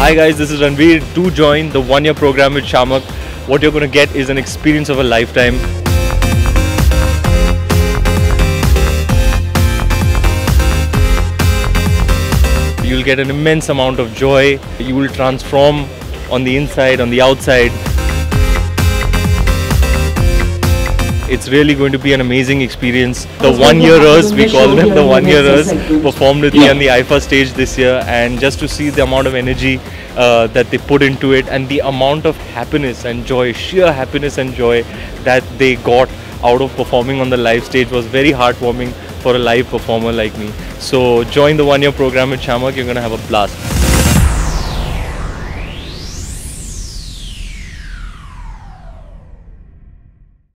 Hi guys, this is Ranveer. Do join the one-year program with Shiamak. What you're going to get is an experience of a lifetime. You'll get an immense amount of joy. You will transform on the inside, on the outside. It's really going to be an amazing experience. The one-yearers, we call them the one-yearers, performed with me on the IIFA stage this year, and just to see the amount of energy that they put into it and the amount of happiness and joy, sheer happiness and joy that they got out of performing on the live stage was very heartwarming for a live performer like me. So join the one-year program at Shiamak, you're going to have a blast.